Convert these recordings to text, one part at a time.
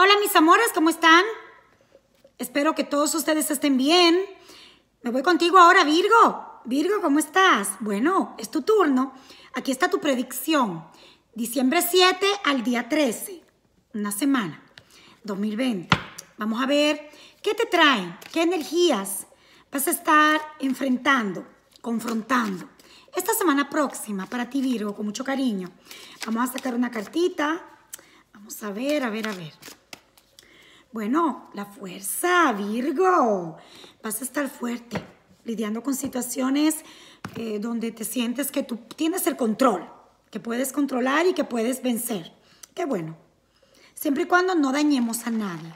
Hola mis amores, ¿cómo están? Espero que todos ustedes estén bien. Me voy contigo ahora, Virgo. Virgo, ¿cómo estás? Bueno, es tu turno. Aquí está tu predicción. Diciembre 7 al día 13. Una semana. 2020. Vamos a ver qué te traen, qué energías vas a estar enfrentando, confrontando. Esta semana próxima, para ti Virgo, con mucho cariño. Vamos a sacar una cartita. Vamos a ver, a ver. Bueno, la fuerza, Virgo. Vas a estar fuerte, lidiando con situaciones donde te sientes que tú tienes el control, que puedes controlar y que puedes vencer. Qué bueno. Siempre y cuando no dañemos a nadie,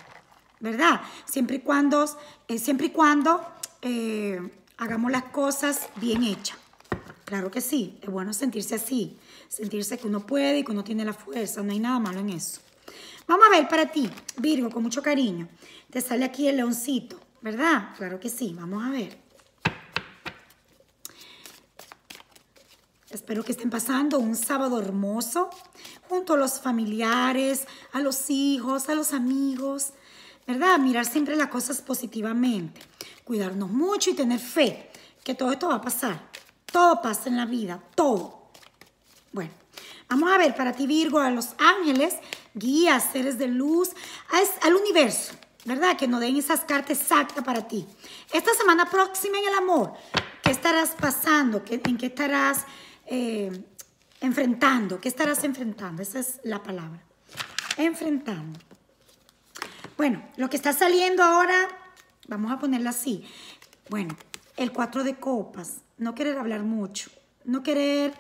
¿verdad? Siempre y cuando hagamos las cosas bien hechas. Claro que sí, es bueno sentirse así, sentirse que uno puede y que uno tiene la fuerza, no hay nada malo en eso. Vamos a ver para ti, Virgo, con mucho cariño. Te sale aquí el leoncito, ¿verdad? Claro que sí, vamos a ver. Espero que estén pasando un sábado hermoso, junto a los familiares, a los hijos, a los amigos, ¿verdad? Mirar siempre las cosas positivamente, cuidarnos mucho y tener fe que todo esto va a pasar. Todo pasa en la vida, todo. Bueno, vamos a ver para ti Virgo, a los ángeles, guías, seres de luz, al universo, ¿verdad? Que nos den esas cartas exactas para ti. Esta semana próxima en el amor, ¿qué estarás pasando? ¿En qué estarás enfrentando? ¿Qué estarás enfrentando? Esa es la palabra. Enfrentando. Bueno, lo que está saliendo ahora, vamos a ponerlo así. Bueno, el 4 de copas. No querer hablar mucho, no querer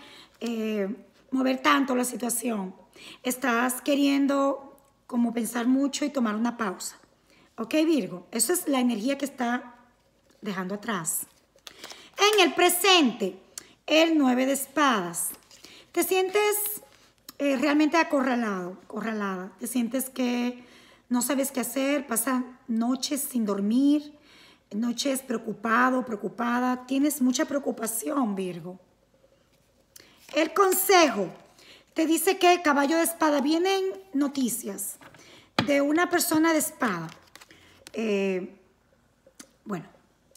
mover tanto la situación. Estás queriendo como pensar mucho y tomar una pausa. ¿Ok, Virgo? Eso es la energía que está dejando atrás. En el presente, el 9 de espadas. Te sientes realmente acorralado, acorralada. Te sientes que no sabes qué hacer, pasan noches sin dormir. Noches preocupado, preocupada. Tienes mucha preocupación, Virgo. El consejo te dice que el caballo de espada. Vienen noticias de una persona de espada. Bueno,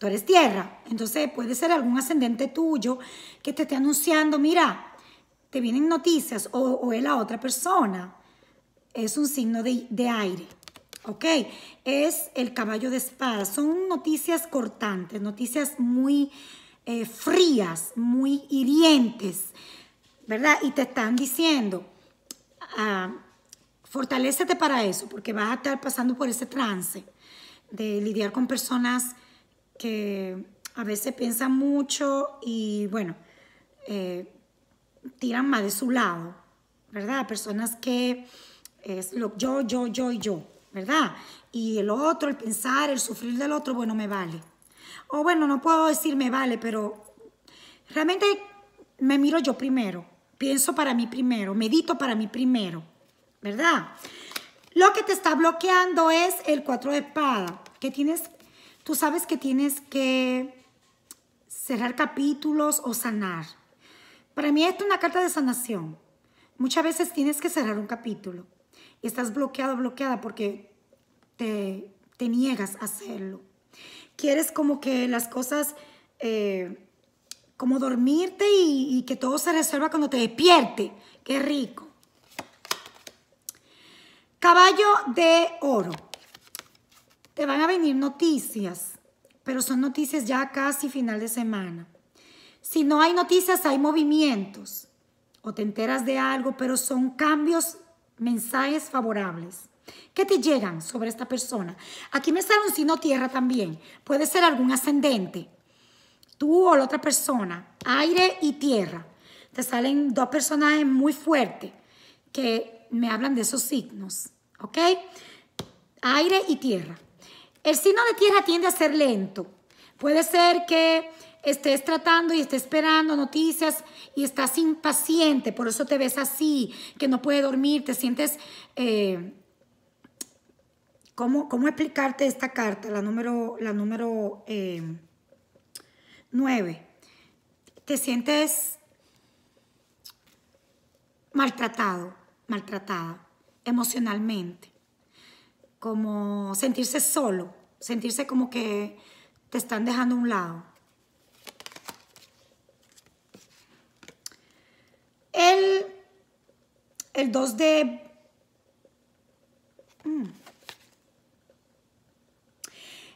tú eres tierra. Entonces puede ser algún ascendente tuyo que te esté anunciando, mira, te vienen noticias o es la otra persona. Es un signo de aire. Ok, es el caballo de espada. Son noticias cortantes, noticias muy frías, muy hirientes, ¿verdad? Y te están diciendo, fortalécete para eso, porque vas a estar pasando por ese trance de lidiar con personas que a veces piensan mucho y, bueno, tiran más de su lado, ¿verdad? Personas que es lo yo. ¿Verdad? Y el otro, el pensar, el sufrir del otro, bueno, me vale. O bueno, no puedo decir me vale, pero realmente me miro yo primero, pienso para mí primero, medito para mí primero, ¿verdad? Lo que te está bloqueando es el 4 de espada, que tienes, tú sabes que tienes que cerrar capítulos o sanar. Para mí esto es una carta de sanación. Muchas veces tienes que cerrar un capítulo. Y estás bloqueado, bloqueada porque te niegas a hacerlo. Quieres como que las cosas, como dormirte y que todo se resuelva cuando te despierte. ¡Qué rico! Caballo de oro. Te van a venir noticias, pero son noticias ya casi final de semana. Si no hay noticias, hay movimientos. O te enteras de algo, pero son cambios. Mensajes favorables que te llegan sobre esta persona. Aquí me sale un signo tierra también. Puede ser algún ascendente. Tú o la otra persona. Aire y tierra. Te salen dos personajes muy fuertes que me hablan de esos signos. ¿Ok? Aire y tierra. El signo de tierra tiende a ser lento. Puede ser que estés tratando y estés esperando noticias y estás impaciente, por eso te ves así, que no puedes dormir, te sientes... ¿Cómo explicarte esta carta? La número 9. Te sientes maltratada emocionalmente. como sentirse solo, sentirse como que te están dejando a un lado. El 2 de...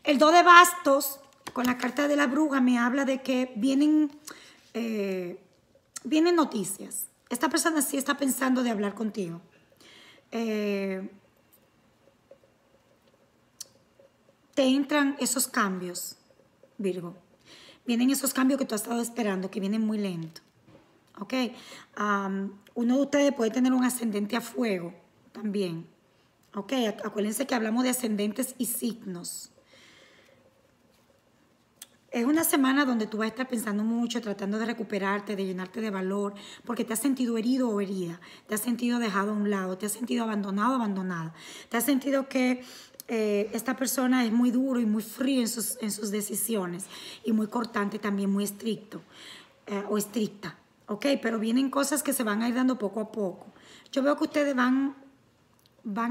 El 2 de bastos, con la carta de la bruja, me habla de que vienen noticias. Esta persona sí está pensando de hablar contigo. Te entran esos cambios, Virgo. Vienen esos cambios que tú has estado esperando, que vienen muy lento. ¿Ok? Uno de ustedes puede tener un ascendente a fuego también. ¿Ok? Acuérdense que hablamos de ascendentes y signos. Es una semana donde tú vas a estar pensando mucho, tratando de recuperarte, de llenarte de valor, porque te has sentido herido o herida, te has sentido dejado a un lado, te has sentido abandonado o abandonada, te has sentido que esta persona es muy duro y muy frío en sus decisiones y muy cortante también, muy estricto o estricta, ¿ok? Pero vienen cosas que se van a ir dando poco a poco. Yo veo que ustedes van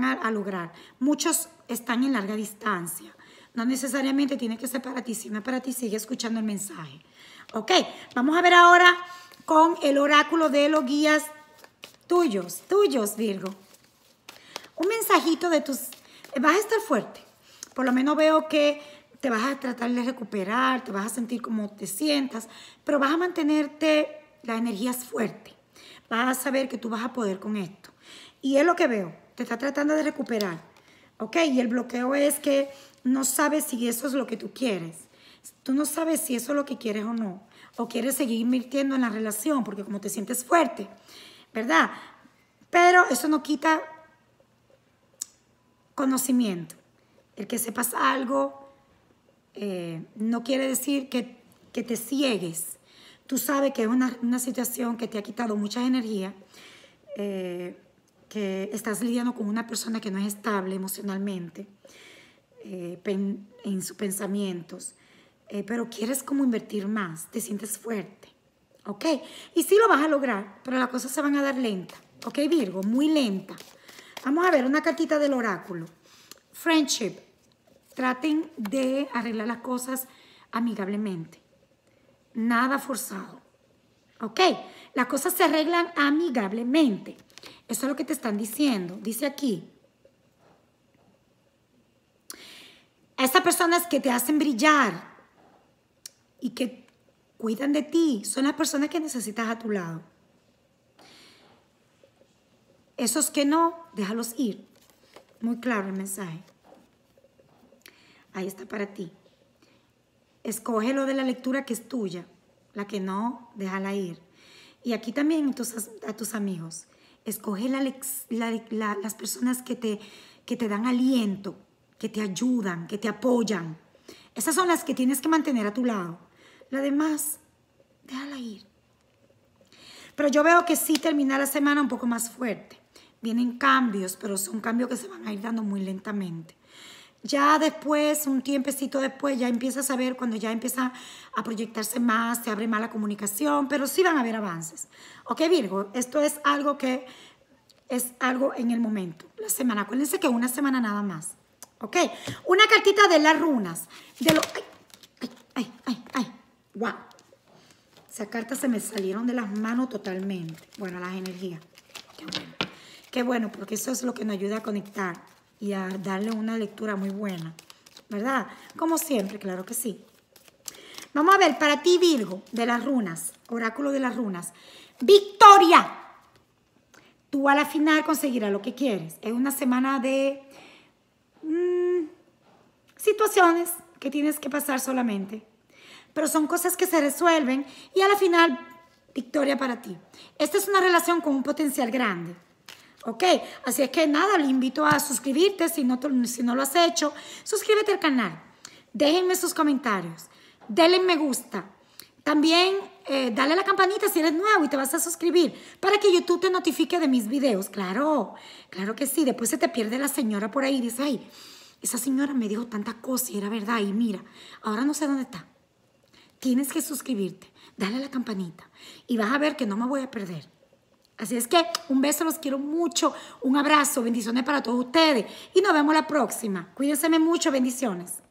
a lograr. Muchos están en larga distancia. No necesariamente tiene que ser para ti, sino para ti sigue escuchando el mensaje. Ok, vamos a ver ahora con el oráculo de los guías tuyos, Virgo. Un mensajito de tus... Vas a estar fuerte. Por lo menos veo que te vas a tratar de recuperar, te vas a sentir como te sientas, pero vas a mantenerte las energías fuertes. Vas a saber que tú vas a poder con esto. Y es lo que veo. Te está tratando de recuperar. Ok, y el bloqueo es que no sabes si eso es lo que tú quieres. Tú no sabes si eso es lo que quieres o no. O quieres seguir invirtiendo en la relación porque como te sientes fuerte, ¿verdad? Pero eso no quita conocimiento. El que sepas algo no quiere decir que te ciegues. Tú sabes que es una situación que te ha quitado mucha energía, que estás lidiando con una persona que no es estable emocionalmente. En sus pensamientos, pero quieres como invertir más, te sientes fuerte, ¿ok? Y sí lo vas a lograr, pero las cosas se van a dar lenta, ¿ok, Virgo? Muy lenta. Vamos a ver una cartita del oráculo. Friendship. Traten de arreglar las cosas amigablemente. Nada forzado, ¿ok? Las cosas se arreglan amigablemente. Eso es lo que te están diciendo. Dice aquí. A esas personas que te hacen brillar y que cuidan de ti, son las personas que necesitas a tu lado. Esos que no, déjalos ir. Muy claro el mensaje. Ahí está para ti. Escoge lo de la lectura que es tuya. La que no, déjala ir. Y aquí también a tus amigos. Escoge las personas que te dan aliento, que te ayudan, que te apoyan. Esas son las que tienes que mantener a tu lado. La demás, déjala ir. Pero yo veo que sí termina la semana un poco más fuerte. Vienen cambios, pero son cambios que se van a ir dando muy lentamente. Ya después, un tiempecito después, ya empiezas a ver cuando ya empieza a proyectarse más, se abre más la comunicación, pero sí van a haber avances. Ok, Virgo, esto es algo que es algo en el momento. La semana, acuérdense que una semana nada más. Ok, una cartita de las runas. Wow. Esas cartas se me salieron de las manos totalmente. Bueno, las energías. Qué bueno, porque eso es lo que nos ayuda a conectar y a darle una lectura muy buena, ¿verdad? Como siempre, claro que sí. Vamos a ver, para ti, Virgo, de las runas, oráculo de las runas. ¡Victoria! Tú a la final conseguirás lo que quieres. Es una semana de... situaciones que tienes que pasar solamente, pero son cosas que se resuelven y a la final victoria para ti. Esta es una relación con un potencial grande, ¿ok? Así es que nada, le invito a suscribirte si no lo has hecho. Suscríbete al canal, déjenme sus comentarios, denle me gusta. También dale a la campanita si eres nuevo y te vas a suscribir para que YouTube te notifique de mis videos. Claro, claro que sí. Después se te pierde la señora por ahí y dices, ay, esa señora me dijo tantas cosas y era verdad. Y mira, ahora no sé dónde está. Tienes que suscribirte, dale a la campanita y vas a ver que no me voy a perder. Así es que un beso, los quiero mucho, un abrazo, bendiciones para todos ustedes y nos vemos la próxima. Cuídense mucho, bendiciones.